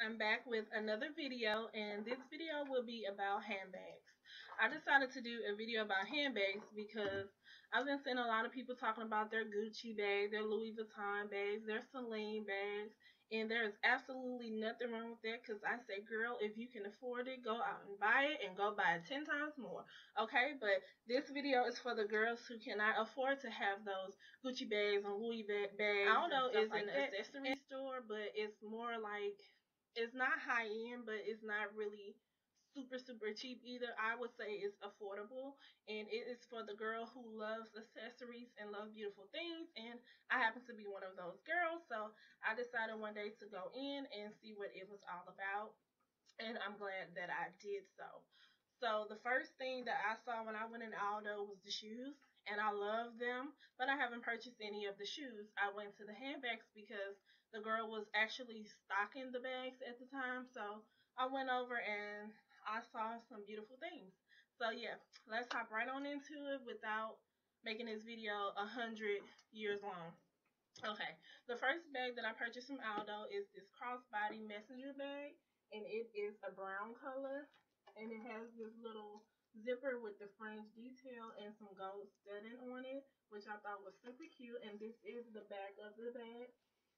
I'm back with another video, and this video will be about handbags. I decided to do a video about handbags because I've been seeing a lot of people talking about their Gucci bags, their Louis Vuitton bags, their Celine bags, and there is absolutely nothing wrong with that because I say, girl, if you can afford it, go out and buy it, and go buy it 10 times more, okay? But this video is for the girls who cannot afford to have those Gucci bags and Louis bags. Aldo is an accessory store, but it's more like... it's not high-end, but it's not really super, super cheap either. I would say it's affordable, and it is for the girl who loves accessories and loves beautiful things, and I happen to be one of those girls, so I decided one day to go in and see what it was all about, and I'm glad that I did so. So the first thing that I saw when I went in Aldo was the shoes, and I love them, but I haven't purchased any of the shoes. I went to the handbags because the girl was actually stocking the bags at the time, so I went over and I saw some beautiful things. So yeah, let's hop right on into it without making this video 100 years long. Okay, the first bag that I purchased from Aldo is this crossbody messenger bag, and it is a brown color, and it has this little zipper with the fringe detail and some gold studding on it, which I thought was super cute. And this is the back of the bag.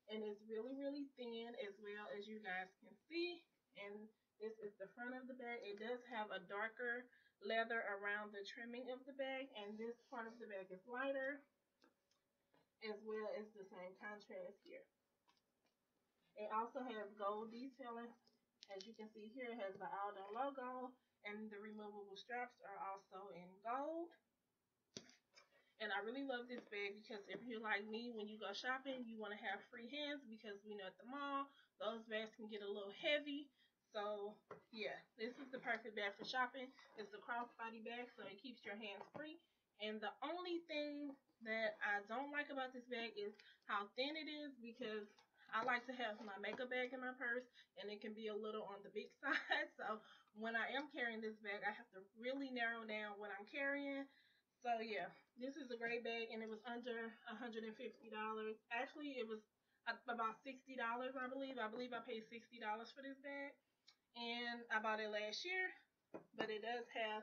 And it's really, really thin as well, as you guys can see. And this is the front of the bag. It does have a darker leather around the trimming of the bag. And this part of the bag is lighter, as well as the same contrast here. It also has gold detailing. As you can see here, it has the Aldo logo. And the removable straps are also in gold. And I really love this bag because if you're like me, when you go shopping, you want to have free hands because we know at the mall, those bags can get a little heavy. So, yeah, this is the perfect bag for shopping. It's a crossbody bag, so it keeps your hands free. And the only thing that I don't like about this bag is how thin it is because I like to have my makeup bag in my purse, and it can be a little on the big side. So, when I am carrying this bag, I have to really narrow down what I'm carrying. So yeah, this is a great bag, and it was under $150. Actually, it was about $60, I believe. I believe I paid $60 for this bag, and I bought it last year, but it does have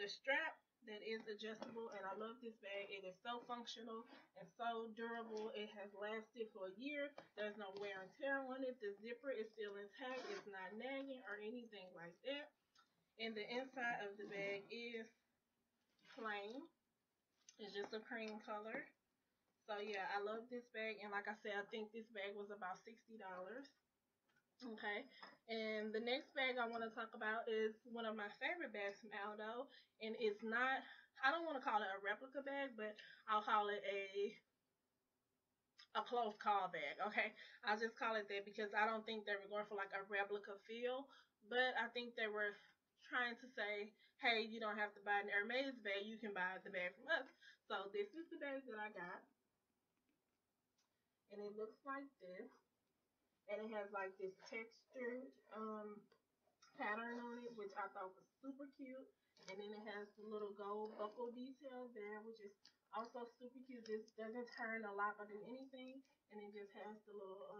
the strap that is adjustable, and I love this bag. It is so functional and so durable. It has lasted for a year. There's no wear and tear on it. The zipper is still intact. It's not nagging or anything like that, and the inside of the bag is plain. It's just a cream color. So yeah, I love this bag, and like I said, I think this bag was about $60. Okay, and the next bag I want to talk about is one of my favorite bags from Aldo, and it's not, I don't want to call it a replica bag, but I'll call it a close call bag. Okay, I'll just call it that because I don't think they were going for like a replica feel, but I think they were trying to say, hey, you don't have to buy an Hermès bag, you can buy the bag from us. So this is the bag that I got, and it looks like this, and it has like this textured pattern on it, which I thought was super cute, and then it has the little gold buckle detail there, which is also super cute. This doesn't turn a lot or do anything, and it just has the little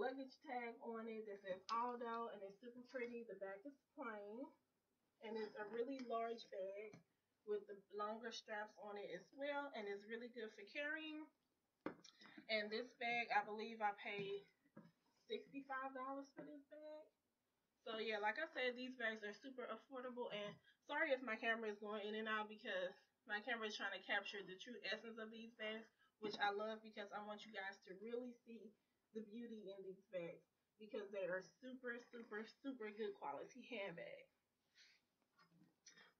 luggage tag on it that says Aldo, and it's super pretty. The back is plain, and it's a really large bag with the longer straps on it as well, and it's really good for carrying. And this bag, I believe I paid $65 for this bag. So yeah, like I said, these bags are super affordable, and sorry if my camera is going in and out because my camera is trying to capture the true essence of these bags, which I love because I want you guys to really see the beauty in these bags because they are super, super, super good quality handbags.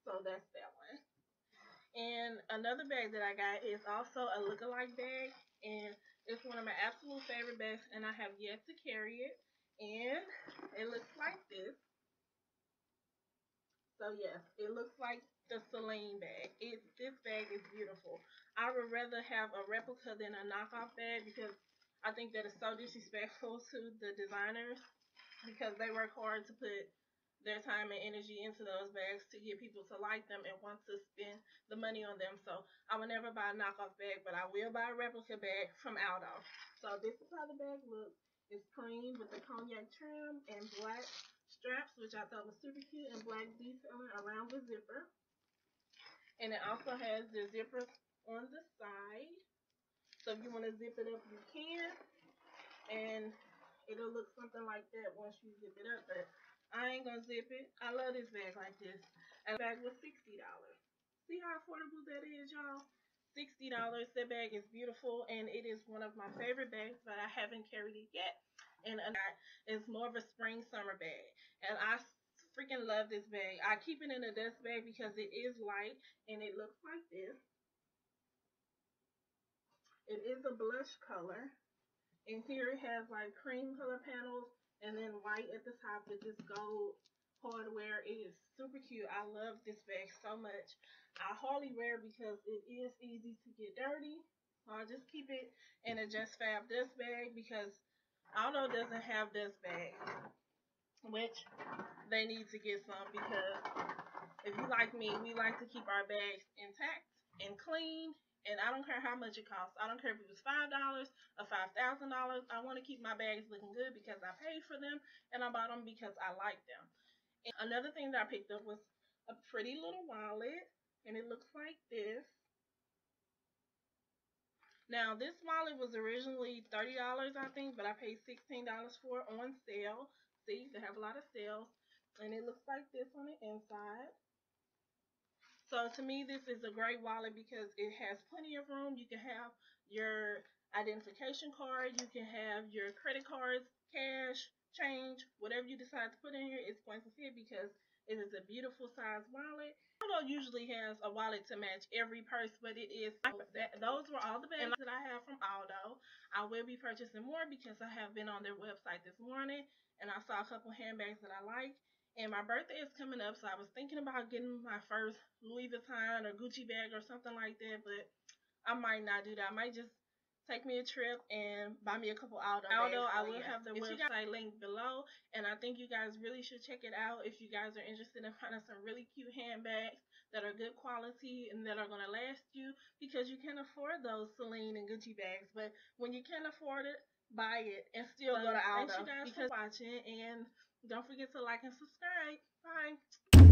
So that's that one. And another bag that I got is also a lookalike bag, and it's one of my absolute favorite bags, and I have yet to carry it, and it looks like this. So yes, it looks like the Celine bag. This bag is beautiful. I would rather have a replica than a knockoff bag because I think that is so disrespectful to the designers because they work hard to put their time and energy into those bags to get people to like them and want to spend the money on them. So I will never buy a knockoff bag, but I will buy a replica bag from Aldo. So this is how the bag looks. It's cream with a cognac trim and black straps, which I thought was super cute, and black detailing around the zipper. And it also has the zippers on the side, so if you want to zip it up, you can, and it'll look something like that once you zip it up, but I ain't gonna zip it. I love this bag like this, and the bag was $60. See how affordable that is, y'all? $60. That bag is beautiful, and it is one of my favorite bags, but I haven't carried it yet. And it's more of a spring summer bag, and I freaking love this bag. I keep it in a dust bag because it is light, and it looks like this. It is a blush color, and here it has like cream color panels and then white at the top with this gold hardware. It is super cute. I love this bag so much. I hardly wear it because it is easy to get dirty, so I just keep it in a Just Fab dust bag because Aldo doesn't have dust bags, which they need to get some, because if you like me, we like to keep our bags intact and clean, and I don't care how much it costs. I don't care if it was $5 or $5,000. I want to keep my bags looking good because I paid for them and I bought them because I like them. And another thing that I picked up was a pretty little wallet, and it looks like this. Now, this wallet was originally $30, I think, but I paid $16 for it on sale. See, they have a lot of sales. And it looks like this on the inside. So to me, this is a great wallet because it has plenty of room. You can have your identification card, you can have your credit cards, cash, change, whatever you decide to put in here is going to fit because it is a beautiful size wallet. Aldo usually has a wallet to match every purse, but it is those were all the bags that I have from Aldo. I will be purchasing more because I have been on their website this morning and I saw a couple handbags that I like. And my birthday is coming up, so I was thinking about getting my first Louis Vuitton or Gucci bag or something like that, but I might not do that. I might just take me a trip and buy me a couple Aldo bags. Aldo, I will have the website linked below, and I think you guys really should check it out if you guys are interested in finding some really cute handbags that are good quality and that are going to last you, because you can afford those Celine and Gucci bags, but when you can't afford it, buy it and still go to Aldo. Thanks you guys for watching, and don't forget to like and subscribe. Bye.